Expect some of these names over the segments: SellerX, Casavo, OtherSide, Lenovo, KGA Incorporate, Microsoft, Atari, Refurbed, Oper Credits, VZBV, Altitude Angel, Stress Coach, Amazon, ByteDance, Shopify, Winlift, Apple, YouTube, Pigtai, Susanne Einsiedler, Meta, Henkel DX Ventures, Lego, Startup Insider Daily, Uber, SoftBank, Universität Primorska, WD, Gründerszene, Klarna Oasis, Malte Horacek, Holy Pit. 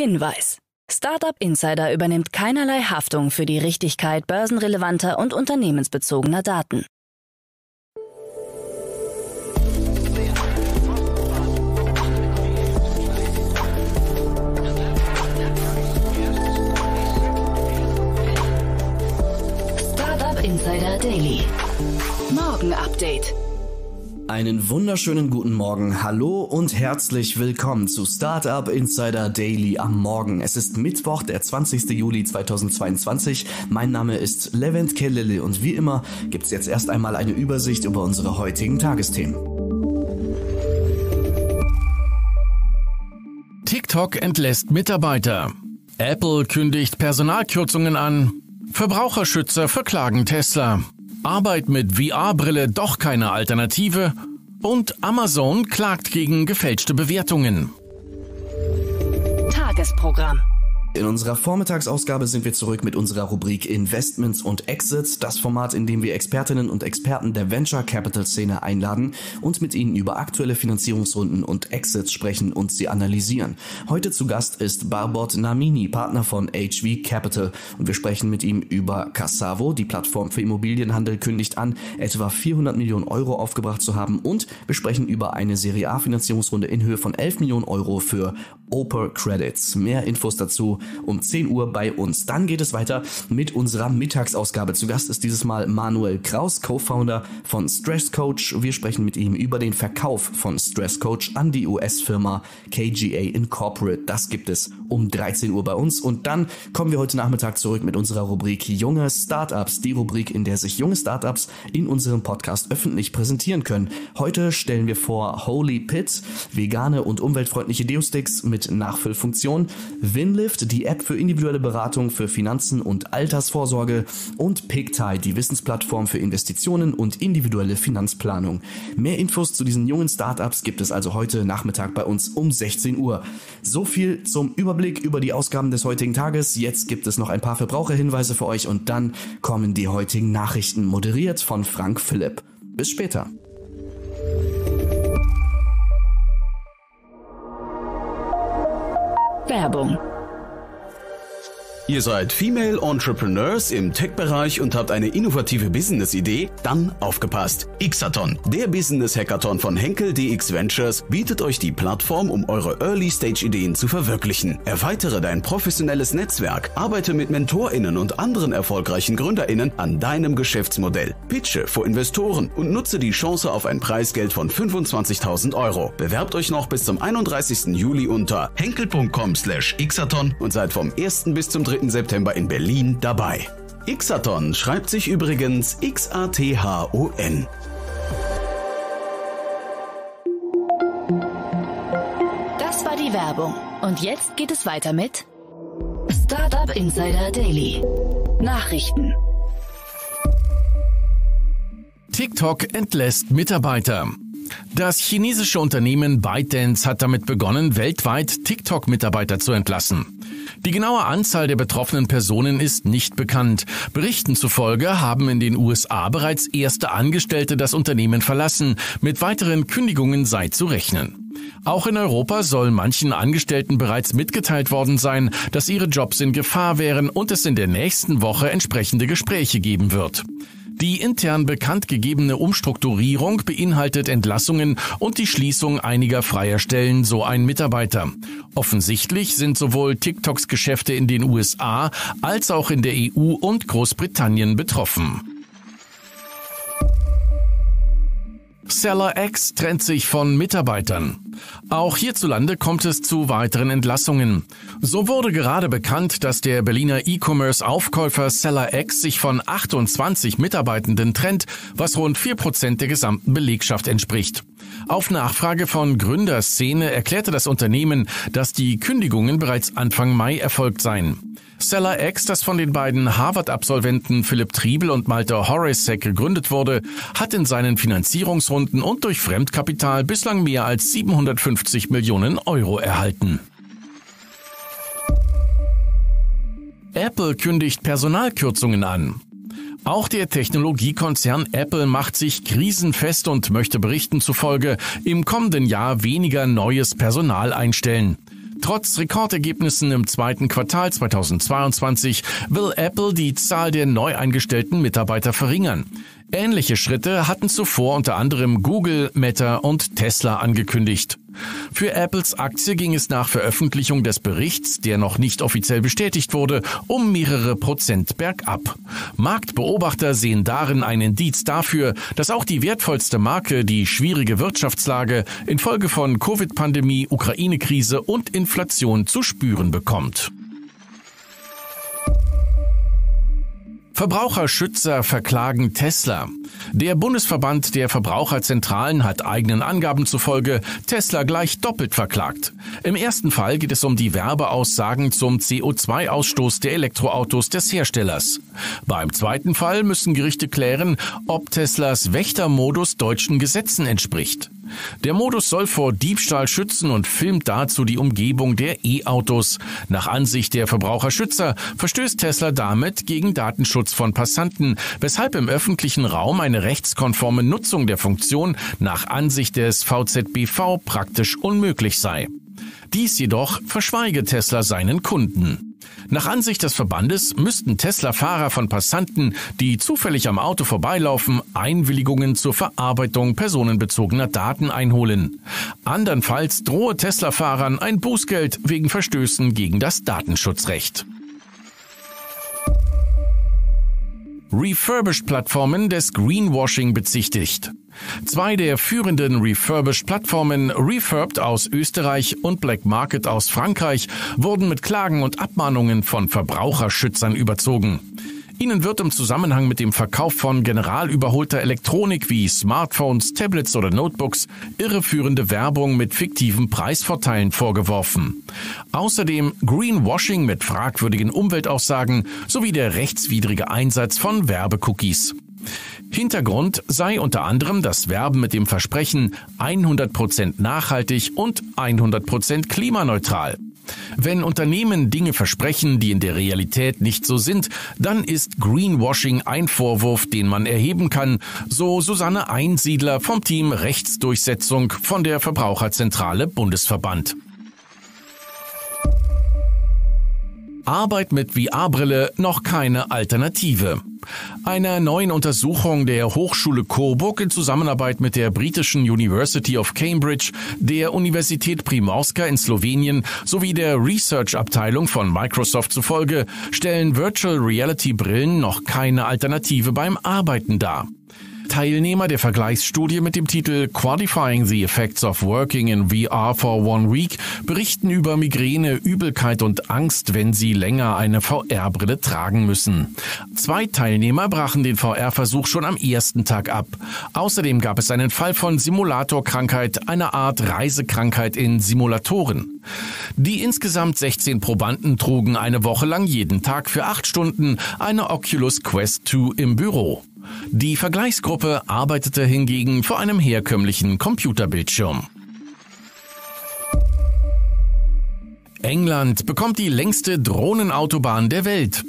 Hinweis: Startup Insider übernimmt keinerlei Haftung für die Richtigkeit börsenrelevanter und unternehmensbezogener Daten. Startup Insider Daily Morgen Update. Einen wunderschönen guten Morgen, hallo und herzlich willkommen zu Startup Insider Daily am Morgen. Es ist Mittwoch, der 20. Juli 2022. Mein Name ist Levent Kellele und wie immer gibt's jetzt erst einmal eine Übersicht über unsere heutigen Tagesthemen. TikTok entlässt Mitarbeiter. Apple kündigt Personalkürzungen an. Verbraucherschützer verklagen Tesla. Arbeit mit VR-Brille doch keine Alternative und Amazon klagt gegen gefälschte Bewertungen. Tagesprogramm. In unserer Vormittagsausgabe sind wir zurück mit unserer Rubrik Investments und Exits, das Format, in dem wir Expertinnen und Experten der Venture Capital Szene einladen und mit ihnen über aktuelle Finanzierungsrunden und Exits sprechen und sie analysieren. Heute zu Gast ist Barbot Namini, Partner von HV Capital, und wir sprechen mit ihm über Casavo. Die Plattform für Immobilienhandel kündigt an, etwa 400 Millionen Euro aufgebracht zu haben, und wir sprechen über eine Serie A Finanzierungsrunde in Höhe von 11 Millionen Euro für Oper Credits. Mehr Infos dazu um 10 Uhr bei uns. Dann geht es weiter mit unserer Mittagsausgabe. Zu Gast ist dieses Mal Manuel Kraus, Co-Founder von Stress Coach. Wir sprechen mit ihm über den Verkauf von Stress Coach an die US-Firma KGA Incorporate. Das gibt es um 13 Uhr bei uns. Und dann kommen wir heute Nachmittag zurück mit unserer Rubrik Junge Startups, die Rubrik, in der sich junge Startups in unserem Podcast öffentlich präsentieren können. Heute stellen wir vor Holy Pit, vegane und umweltfreundliche Deo-Sticks mit Nachfüllfunktion, Winlift, die App für individuelle Beratung für Finanzen und Altersvorsorge, und Pigtai, die Wissensplattform für Investitionen und individuelle Finanzplanung. Mehr Infos zu diesen jungen Startups gibt es also heute Nachmittag bei uns um 16 Uhr. So viel zum Überblick über die Ausgaben des heutigen Tages. Jetzt gibt es noch ein paar Verbraucherhinweise für euch und dann kommen die heutigen Nachrichten, moderiert von Frank Philipp. Bis später. Werbung. Ihr seid Female Entrepreneurs im Tech-Bereich und habt eine innovative Business-Idee? Dann aufgepasst! Xaton, der Business-Hackathon von Henkel DX Ventures, bietet euch die Plattform, um eure Early-Stage-Ideen zu verwirklichen. Erweitere dein professionelles Netzwerk, arbeite mit MentorInnen und anderen erfolgreichen GründerInnen an deinem Geschäftsmodell, pitche vor Investoren und nutze die Chance auf ein Preisgeld von 25.000 Euro. Bewerbt euch noch bis zum 31. Juli unter henkel.com/xaton und seid vom 1. bis zum 3. September in Berlin dabei. Xaton schreibt sich übrigens X-A-T-H-O-N. Das war die Werbung. Und jetzt geht es weiter mit Startup Insider Daily Nachrichten. TikTok entlässt Mitarbeiter. Das chinesische Unternehmen ByteDance hat damit begonnen, weltweit TikTok-Mitarbeiter zu entlassen. Die genaue Anzahl der betroffenen Personen ist nicht bekannt. Berichten zufolge haben in den USA bereits erste Angestellte das Unternehmen verlassen. Mit weiteren Kündigungen sei zu rechnen. Auch in Europa soll manchen Angestellten bereits mitgeteilt worden sein, dass ihre Jobs in Gefahr wären und es in der nächsten Woche entsprechende Gespräche geben wird. Die intern bekannt gegebene Umstrukturierung beinhaltet Entlassungen und die Schließung einiger freier Stellen, so ein Mitarbeiter. Offensichtlich sind sowohl TikToks Geschäfte in den USA als auch in der EU und Großbritannien betroffen. SellerX trennt sich von Mitarbeitern. Auch hierzulande kommt es zu weiteren Entlassungen. So wurde gerade bekannt, dass der Berliner E-Commerce-Aufkäufer SellerX sich von 28 Mitarbeitenden trennt, was rund 4% der gesamten Belegschaft entspricht. Auf Nachfrage von Gründerszene erklärte das Unternehmen, dass die Kündigungen bereits Anfang Mai erfolgt seien. SellerX, das von den beiden Harvard-Absolventen Philipp Triebel und Malte Horacek gegründet wurde, hat in seinen Finanzierungsrunden und durch Fremdkapital bislang mehr als 750 Millionen Euro erhalten. Apple kündigt Personalkürzungen an. Auch der Technologiekonzern Apple macht sich krisenfest und möchte Berichten zufolge im kommenden Jahr weniger neues Personal einstellen. Trotz Rekordergebnissen im zweiten Quartal 2022 will Apple die Zahl der neu eingestellten Mitarbeiter verringern. Ähnliche Schritte hatten zuvor unter anderem Google, Meta und Tesla angekündigt. Für Apples Aktie ging es nach Veröffentlichung des Berichts, der noch nicht offiziell bestätigt wurde, um mehrere Prozent bergab. Marktbeobachter sehen darin ein Indiz dafür, dass auch die wertvollste Marke die schwierige Wirtschaftslage infolge von Covid-Pandemie, Ukraine-Krise und Inflation zu spüren bekommt. Verbraucherschützer verklagen Tesla. Der Bundesverband der Verbraucherzentralen hat eigenen Angaben zufolge Tesla gleich doppelt verklagt. Im ersten Fall geht es um die Werbeaussagen zum CO2-Ausstoß der Elektroautos des Herstellers. Beim zweiten Fall müssen Gerichte klären, ob Teslas Wächtermodus deutschen Gesetzen entspricht. Der Modus soll vor Diebstahl schützen und filmt dazu die Umgebung der E-Autos. Nach Ansicht der Verbraucherschützer verstößt Tesla damit gegen Datenschutz von Passanten, weshalb im öffentlichen Raum eine rechtskonforme Nutzung der Funktion nach Ansicht des VZBV praktisch unmöglich sei. Dies jedoch verschweige Tesla seinen Kunden. Nach Ansicht des Verbandes müssten Tesla-Fahrer von Passanten, die zufällig am Auto vorbeilaufen, Einwilligungen zur Verarbeitung personenbezogener Daten einholen. Andernfalls drohe Tesla-Fahrern ein Bußgeld wegen Verstößen gegen das Datenschutzrecht. Refurbished-Plattformen des Greenwashing bezichtigt. Zwei der führenden Refurbished-Plattformen, Refurbed aus Österreich und Black Market aus Frankreich, wurden mit Klagen und Abmahnungen von Verbraucherschützern überzogen. Ihnen wird im Zusammenhang mit dem Verkauf von generalüberholter Elektronik wie Smartphones, Tablets oder Notebooks irreführende Werbung mit fiktiven Preisvorteilen vorgeworfen. Außerdem Greenwashing mit fragwürdigen Umweltaussagen sowie der rechtswidrige Einsatz von Werbecookies. Hintergrund sei unter anderem das Werben mit dem Versprechen 100% nachhaltig und 100% klimaneutral. Wenn Unternehmen Dinge versprechen, die in der Realität nicht so sind, dann ist Greenwashing ein Vorwurf, den man erheben kann, so Susanne Einsiedler vom Team Rechtsdurchsetzung von der Verbraucherzentrale Bundesverband. Arbeit mit VR-Brille noch keine Alternative. Einer neuen Untersuchung der Hochschule Coburg in Zusammenarbeit mit der britischen University of Cambridge, der Universität Primorska in Slowenien sowie der Research-Abteilung von Microsoft zufolge stellen Virtual Reality-Brillen noch keine Alternative beim Arbeiten dar. Teilnehmer der Vergleichsstudie mit dem Titel Quantifying the Effects of Working in VR for One Week berichten über Migräne, Übelkeit und Angst, wenn sie länger eine VR-Brille tragen müssen. 2 Teilnehmer brachen den VR-Versuch schon am ersten Tag ab. Außerdem gab es einen Fall von Simulatorkrankheit, einer Art Reisekrankheit in Simulatoren. Die insgesamt 16 Probanden trugen eine Woche lang jeden Tag für 8 Stunden eine Oculus Quest 2 im Büro. Die Vergleichsgruppe arbeitete hingegen vor einem herkömmlichen Computerbildschirm. England bekommt die längste Drohnenautobahn der Welt.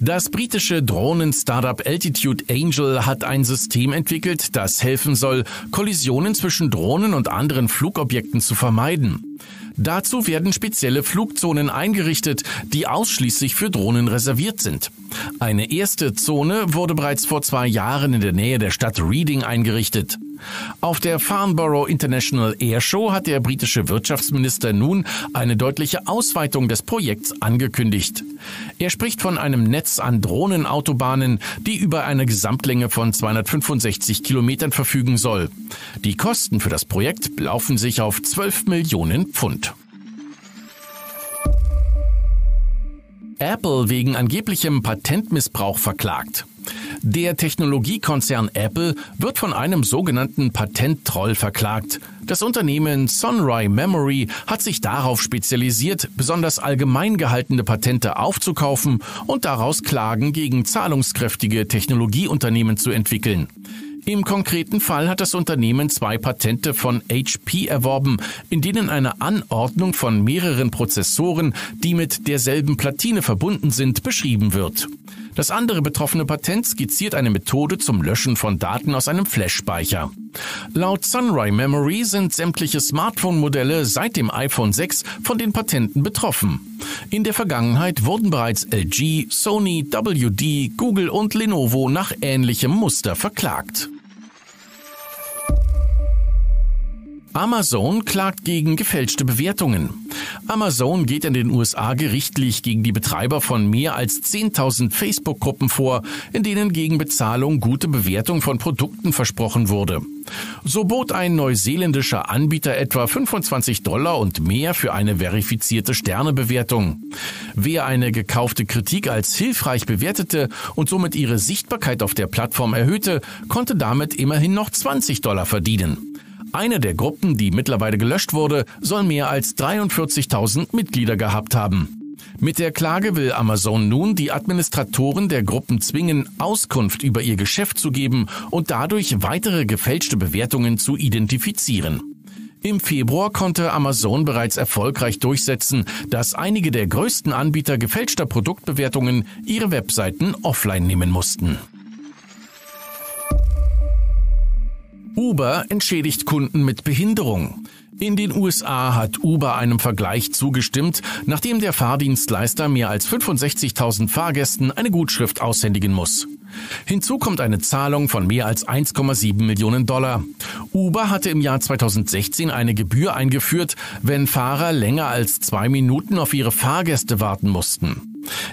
Das britische Drohnen-Startup Altitude Angel hat ein System entwickelt, das helfen soll, Kollisionen zwischen Drohnen und anderen Flugobjekten zu vermeiden. Dazu werden spezielle Flugzonen eingerichtet, die ausschließlich für Drohnen reserviert sind. Eine erste Zone wurde bereits vor 2 Jahren in der Nähe der Stadt Reading eingerichtet. Auf der Farnborough International Airshow hat der britische Wirtschaftsminister nun eine deutliche Ausweitung des Projekts angekündigt. Er spricht von einem Netz an Drohnenautobahnen, die über eine Gesamtlänge von 265 Kilometern verfügen soll. Die Kosten für das Projekt belaufen sich auf 12 Millionen £. Apple wegen angeblichem Patentmissbrauch verklagt. Der Technologiekonzern Apple wird von einem sogenannten Patent-Troll verklagt. Das Unternehmen Sunrise Memory hat sich darauf spezialisiert, besonders allgemein gehaltene Patente aufzukaufen und daraus Klagen gegen zahlungskräftige Technologieunternehmen zu entwickeln. Im konkreten Fall hat das Unternehmen 2 Patente von HP erworben, in denen eine Anordnung von mehreren Prozessoren, die mit derselben Platine verbunden sind, beschrieben wird. Das andere betroffene Patent skizziert eine Methode zum Löschen von Daten aus einem Flash-Speicher. Laut Sunrise Memory sind sämtliche Smartphone-Modelle seit dem iPhone 6 von den Patenten betroffen. In der Vergangenheit wurden bereits LG, Sony, WD, Google und Lenovo nach ähnlichem Muster verklagt. Amazon klagt gegen gefälschte Bewertungen. Amazon geht in den USA gerichtlich gegen die Betreiber von mehr als 10.000 Facebook-Gruppen vor, in denen gegen Bezahlung gute Bewertung von Produkten versprochen wurde. So bot ein neuseeländischer Anbieter etwa $25 und mehr für eine verifizierte Sternebewertung. Wer eine gekaufte Kritik als hilfreich bewertete und somit ihre Sichtbarkeit auf der Plattform erhöhte, konnte damit immerhin noch $20 verdienen. Eine der Gruppen, die mittlerweile gelöscht wurde, soll mehr als 43.000 Mitglieder gehabt haben. Mit der Klage will Amazon nun die Administratoren der Gruppen zwingen, Auskunft über ihr Geschäft zu geben und dadurch weitere gefälschte Bewertungen zu identifizieren. Im Februar konnte Amazon bereits erfolgreich durchsetzen, dass einige der größten Anbieter gefälschter Produktbewertungen ihre Webseiten offline nehmen mussten. Uber entschädigt Kunden mit Behinderung. In den USA hat Uber einem Vergleich zugestimmt, nachdem der Fahrdienstleister mehr als 65.000 Fahrgästen eine Gutschrift aushändigen muss. Hinzu kommt eine Zahlung von mehr als $1,7 Millionen. Uber hatte im Jahr 2016 eine Gebühr eingeführt, wenn Fahrer länger als 2 Minuten auf ihre Fahrgäste warten mussten.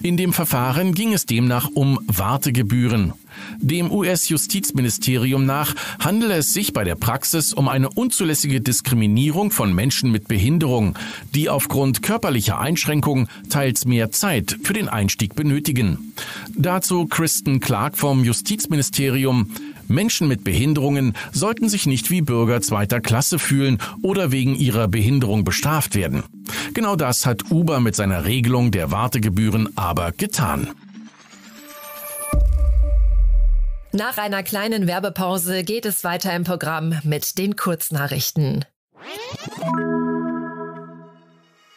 In dem Verfahren ging es demnach um Wartegebühren. Dem US-Justizministerium nach handele es sich bei der Praxis um eine unzulässige Diskriminierung von Menschen mit Behinderung, die aufgrund körperlicher Einschränkungen teils mehr Zeit für den Einstieg benötigen. Dazu Kristen Clark vom Justizministerium: Menschen mit Behinderungen sollten sich nicht wie Bürger zweiter Klasse fühlen oder wegen ihrer Behinderung bestraft werden. Genau das hat Uber mit seiner Regelung der Wartegebühren aber getan. Nach einer kleinen Werbepause geht es weiter im Programm mit den Kurznachrichten.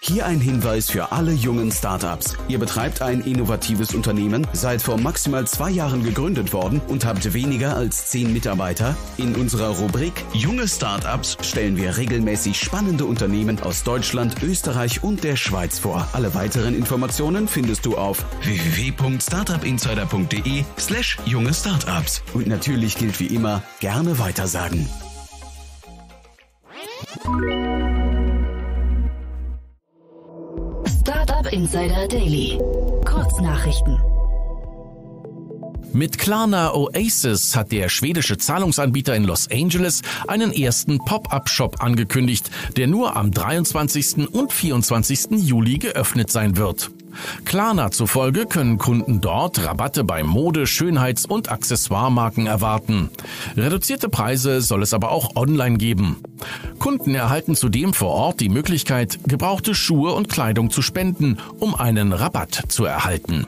Hier ein Hinweis für alle jungen Startups. Ihr betreibt ein innovatives Unternehmen, seid vor maximal 2 Jahren gegründet worden und habt weniger als 10 Mitarbeiter. In unserer Rubrik Junge Startups stellen wir regelmäßig spannende Unternehmen aus Deutschland, Österreich und der Schweiz vor. Alle weiteren Informationen findest du auf www.startupinsider.de/junge-startups. Und natürlich gilt wie immer, gerne weitersagen. Insider Daily. Kurznachrichten. Mit Klarna Oasis hat der schwedische Zahlungsanbieter in Los Angeles einen ersten Pop-up-Shop angekündigt, der nur am 23. und 24. Juli geöffnet sein wird. Klarna zufolge können Kunden dort Rabatte bei Mode-, Schönheits- und Accessoiremarken erwarten. Reduzierte Preise soll es aber auch online geben. Kunden erhalten zudem vor Ort die Möglichkeit, gebrauchte Schuhe und Kleidung zu spenden, um einen Rabatt zu erhalten.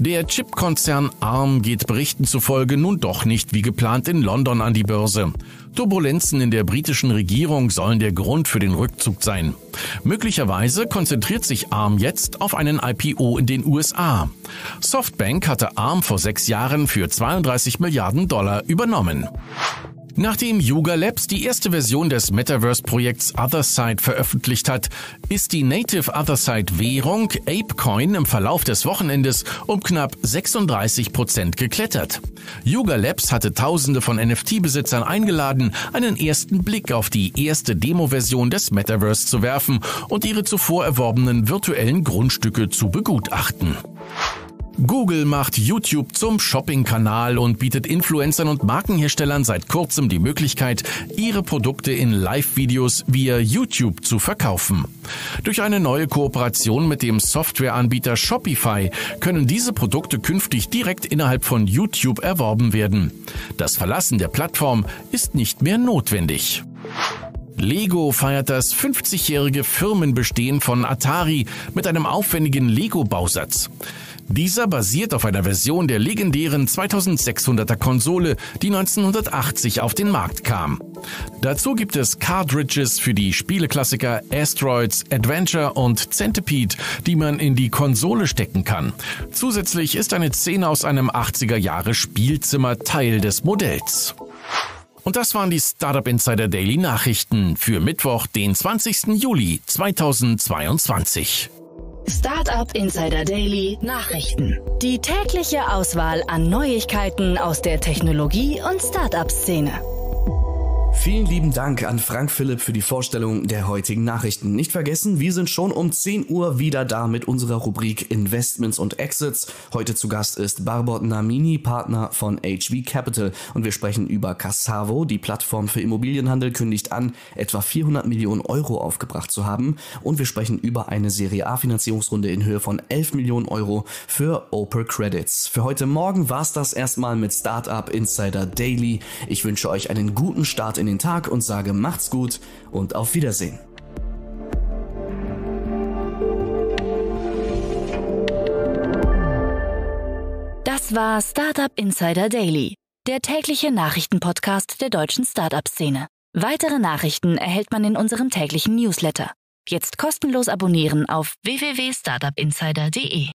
Der Chip-Konzern Arm geht Berichten zufolge nun doch nicht wie geplant in London an die Börse. Turbulenzen in der britischen Regierung sollen der Grund für den Rückzug sein. Möglicherweise konzentriert sich Arm jetzt auf einen IPO in den USA. Softbank hatte Arm vor 6 Jahren für $32 Milliarden übernommen. Nachdem Yuga Labs die erste Version des Metaverse-Projekts Otherside veröffentlicht hat, ist die Native Otherside-Währung ApeCoin im Verlauf des Wochenendes um knapp 36% geklettert. Yuga Labs hatte Tausende von NFT-Besitzern eingeladen, einen ersten Blick auf die erste Demo-Version des Metaverse zu werfen und ihre zuvor erworbenen virtuellen Grundstücke zu begutachten. Google macht YouTube zum Shopping-Kanal und bietet Influencern und Markenherstellern seit kurzem die Möglichkeit, ihre Produkte in Live-Videos via YouTube zu verkaufen. Durch eine neue Kooperation mit dem Softwareanbieter Shopify können diese Produkte künftig direkt innerhalb von YouTube erworben werden. Das Verlassen der Plattform ist nicht mehr notwendig. Lego feiert das 50-jährige Firmenbestehen von Atari mit einem aufwendigen Lego-Bausatz. Dieser basiert auf einer Version der legendären 2600er Konsole, die 1980 auf den Markt kam. Dazu gibt es Cartridges für die Spieleklassiker Asteroids, Adventure und Centipede, die man in die Konsole stecken kann. Zusätzlich ist eine Szene aus einem 80er-Jahre-Spielzimmer Teil des Modells. Und das waren die Startup Insider Daily Nachrichten für Mittwoch, den 20. Juli 2022. Startup Insider Daily Nachrichten. Die tägliche Auswahl an Neuigkeiten aus der Technologie- und Startup-Szene. Vielen lieben Dank an Frank Philipp für die Vorstellung der heutigen Nachrichten. Nicht vergessen, wir sind schon um 10 Uhr wieder da mit unserer Rubrik Investments und Exits. Heute zu Gast ist Barbot Namini, Partner von HV Capital. Und wir sprechen über Casavo. Die Plattform für Immobilienhandel kündigt an, etwa 400 Millionen Euro aufgebracht zu haben. Und wir sprechen über eine Serie A Finanzierungsrunde in Höhe von 11 Millionen Euro für Oper Credits. Für heute Morgen war es das erstmal mit Startup Insider Daily. Ich wünsche euch einen guten Start in den Tag und sage macht's gut und auf Wiedersehen. Das war Startup Insider Daily, der tägliche Nachrichtenpodcast der deutschen Startup-Szene. Weitere Nachrichten erhält man in unserem täglichen Newsletter. Jetzt kostenlos abonnieren auf www.startupinsider.de.